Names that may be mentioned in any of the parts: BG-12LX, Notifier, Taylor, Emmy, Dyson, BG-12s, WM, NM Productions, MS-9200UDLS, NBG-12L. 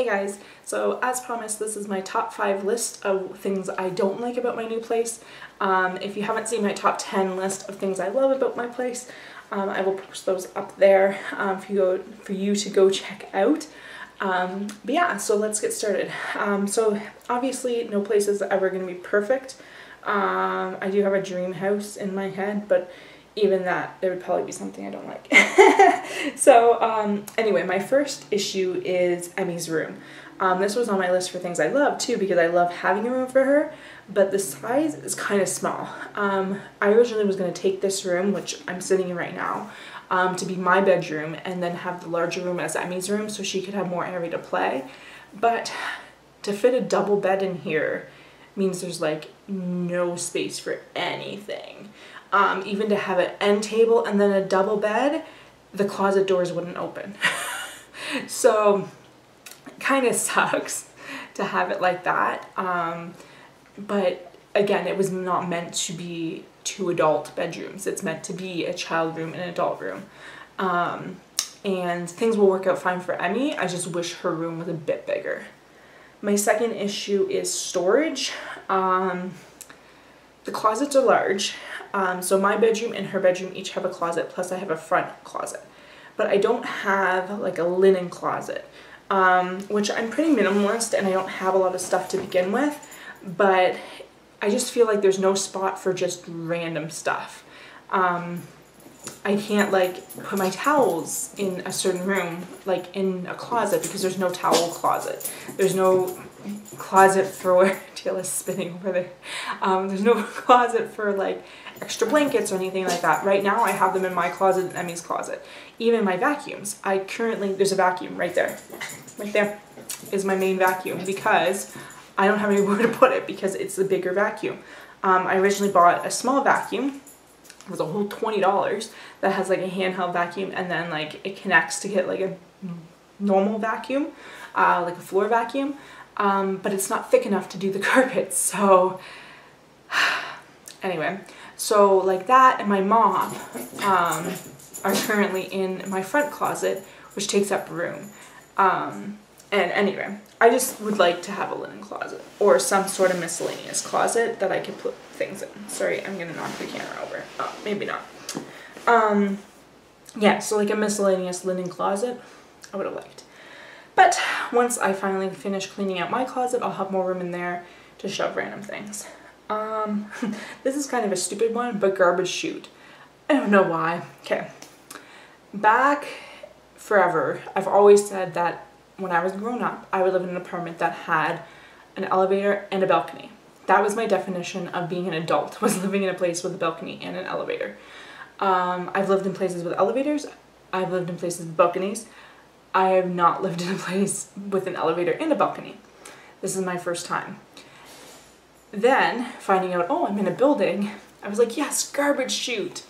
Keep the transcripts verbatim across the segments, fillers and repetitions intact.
Hey guys, so as promised, this is my top five list of things I don't like about my new place. Um, if you haven't seen my top ten list of things I love about my place, um, I will post those up there um, for, you go, for you to go check out. Um, but yeah, so let's get started. Um, so obviously no place is ever going to be perfect. Um, I do have a dream house in my head, but even that, there would probably be something I don't like. So um, anyway, my first issue is Emmy's room. Um, this was on my list for things I love too, because I love having a room for her, but the size is kind of small. Um, I originally was going to take this room, which I'm sitting in right now, um, to be my bedroom and then have the larger room as Emmy's room so she could have more area to play. But to fit a double bed in here means there's like no space for anything. Um, even to have an end table and then a double bed, the closet doors wouldn't open. So it kind of sucks to have it like that. Um, but again, it was not meant to be two adult bedrooms. It's meant to be a child room and an adult room. Um, and things will work out fine for Emmy. I just wish her room was a bit bigger. My second issue is storage. Um, the closets are large. Um, so my bedroom and her bedroom each have a closet, plus I have a front closet. But I don't have like a linen closet, um, which I'm pretty minimalist and I don't have a lot of stuff to begin with, but I just feel like there's no spot for just random stuff. Um, I can't like put my towels in a certain room, like in a closet, because there's no towel closet. There's no closet for, Taylor's spinning over there. Um, there's no closet for like extra blankets or anything like that. Right now I have them in my closet and Emmy's closet. Even my vacuums. I currently, there's a vacuum right there. Right there is my main vacuum because I don't have anywhere to put it because it's the bigger vacuum. Um, I originally bought a small vacuum. It was a whole twenty dollars that has like a handheld vacuum and then like it connects to get like a normal vacuum, uh, like a floor vacuum. Um, but it's not thick enough to do the carpets, so anyway, so like that and my mop um, are currently in my front closet, which takes up room. Um, and anyway, I just would like to have a linen closet or some sort of miscellaneous closet that I could put things in. Sorry, I'm gonna knock the camera over. Oh, maybe not. Um, yeah, so like a miscellaneous linen closet, I would have liked. But once I finally finish cleaning out my closet, I'll have more room in there to shove random things. Um, this is kind of a stupid one, but garbage chute. I don't know why. Okay. Back forever, I've always said that when I was grown up, I would live in an apartment that had an elevator and a balcony. That was my definition of being an adult, was living in a place with a balcony and an elevator. Um, I've lived in places with elevators. I've lived in places with balconies. I have not lived in a place with an elevator and a balcony. This is my first time. Then, finding out, oh, I'm in a building, I was like, yes, garbage chute.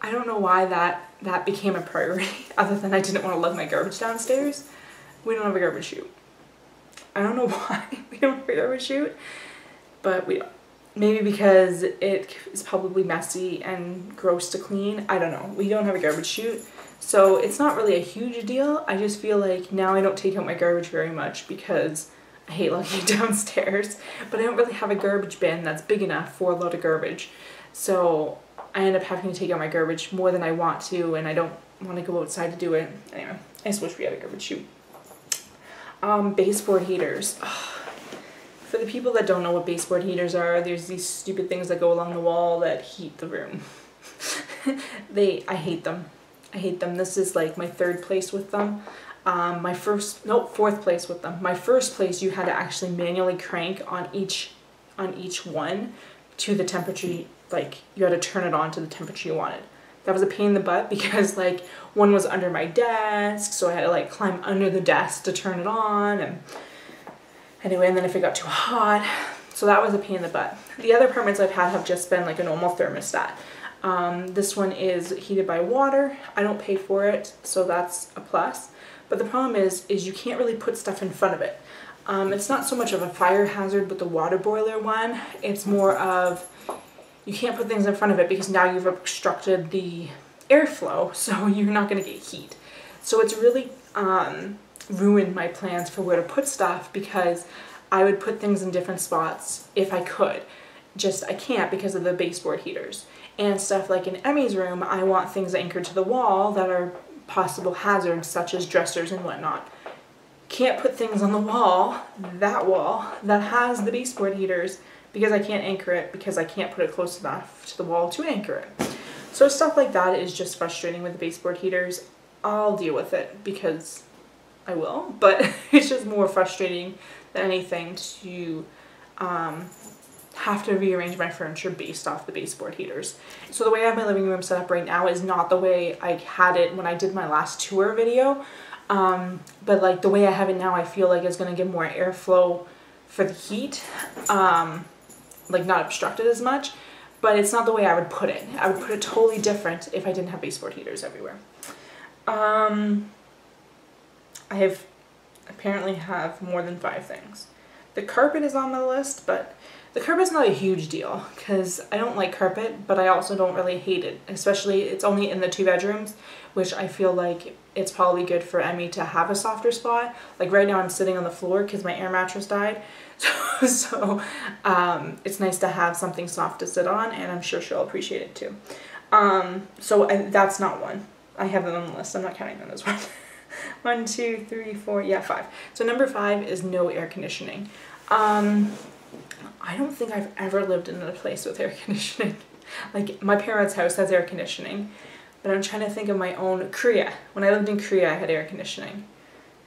I don't know why that, that became a priority, other than I didn't want to lug my garbage downstairs. We don't have a garbage chute. I don't know why we don't have a garbage chute, but we don't. Maybe because it is probably messy and gross to clean. I don't know. We don't have a garbage chute. So it's not really a huge deal. I just feel like now I don't take out my garbage very much because I hate lugging it downstairs. But I don't really have a garbage bin that's big enough for a lot of garbage. So I end up having to take out my garbage more than I want to, and I don't want to go outside to do it. Anyway, I just wish we had a garbage chute. Um, baseboard heaters. Ugh. For the people that don't know what baseboard heaters are, there's these stupid things that go along the wall that heat the room. they, I hate them. I hate them. This is like my third place with them. Um, my first, no, fourth place with them. My first place, you had to actually manually crank on each, on each one to the temperature. Like you had to turn it on to the temperature you wanted. That was a pain in the butt because like one was under my desk, so I had to like climb under the desk to turn it on and. Anyway, and then if it got too hot, so that was a pain in the butt. The other apartments I've had have just been like a normal thermostat. Um, this one is heated by water. I don't pay for it, so that's a plus. But the problem is, is you can't really put stuff in front of it. Um, it's not so much of a fire hazard with the water boiler one. It's more of you can't put things in front of it because now you've obstructed the airflow, so you're not going to get heat. So it's really um, ruined my plans for where to put stuff, because I would put things in different spots if I could. Just I can't because of the baseboard heaters. And stuff like in Emmy's room, I want things anchored to the wall that are possible hazards, such as dressers and whatnot. Can't put things on the wall, that wall, that has the baseboard heaters, because I can't anchor it, because I can't put it close enough to the wall to anchor it. So stuff like that is just frustrating with the baseboard heaters. I'll deal with it because I will, but it's just more frustrating than anything to um, have to rearrange my furniture based off the baseboard heaters. So the way I have my living room set up right now is not the way I had it when I did my last tour video, um, but like the way I have it now, I feel like it's going to give more airflow for the heat, um, like not obstructed as much, but it's not the way I would put it. I would put it totally different if I didn't have baseboard heaters everywhere. Um, I have apparently have more than five things. The carpet is on the list, but the carpet's not a huge deal because I don't like carpet, but I also don't really hate it. Especially, it's only in the two bedrooms, which I feel like it's probably good for Emmy to have a softer spot. Like right now I'm sitting on the floor because my air mattress died. So, so um, it's nice to have something soft to sit on, and I'm sure she'll appreciate it too. Um, so I, that's not one. I have them on the list. I'm not counting them as one. One, two, three, four, yeah, five. So number five is no air conditioning. Um, I don't think I've ever lived in a place with air conditioning. Like, my parents' house has air conditioning, but I'm trying to think of my own. Korea. When I lived in Korea, I had air conditioning.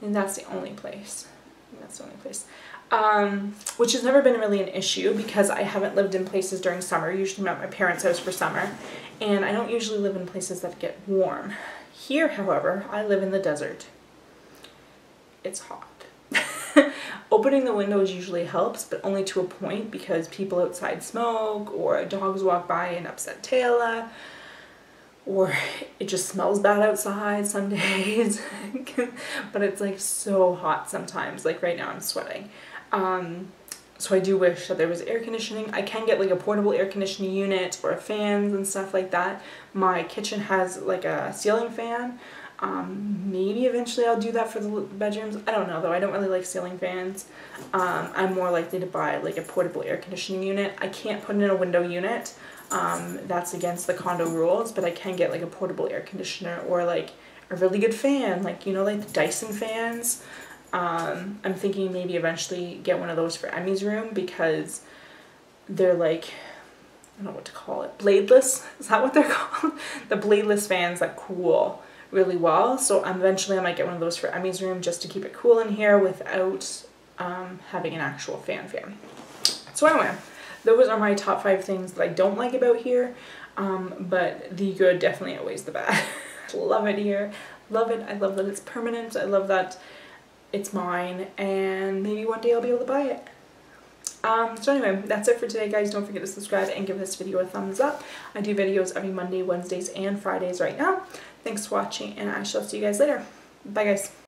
And that's the only place. That's the only place. Um, which has never been really an issue because I haven't lived in places during summer. Usually I'm at my parents' house for summer. And I don't usually live in places that get warm. Here, however, I live in the desert. It's hot. Opening the windows usually helps, but only to a point because people outside smoke, or dogs walk by and upset Taylor, or it just smells bad outside some days. But it's like so hot sometimes, like right now I'm sweating. Um, so I do wish that there was air conditioning. I can get like a portable air conditioning unit or fans and stuff like that. My kitchen has like a ceiling fan. Um, maybe eventually I'll do that for the bedrooms. I don't know though. I don't really like ceiling fans. Um, I'm more likely to buy like a portable air conditioning unit. I can't put in a window unit. Um, that's against the condo rules, but I can get like a portable air conditioner or like a really good fan, like, you know, like the Dyson fans. Um, I'm thinking maybe eventually get one of those for Emmy's room because they're like, I don't know what to call it. Bladeless? Is that what they're called? The bladeless fans that cool really well, so eventually I might get one of those for Emmy's room just to keep it cool in here without um, having an actual fan fan. So anyway, those are my top five things that I don't like about here, um, but the good definitely outweighs the bad. Love it here. Love it. I love that it's permanent. I love that it's mine, and maybe one day I'll be able to buy it. Um, so anyway, that's it for today, guys. Don't forget to subscribe and give this video a thumbs up. I do videos every Monday, Wednesdays, and Fridays right now. Thanks for watching, and I shall see you guys later. Bye, guys.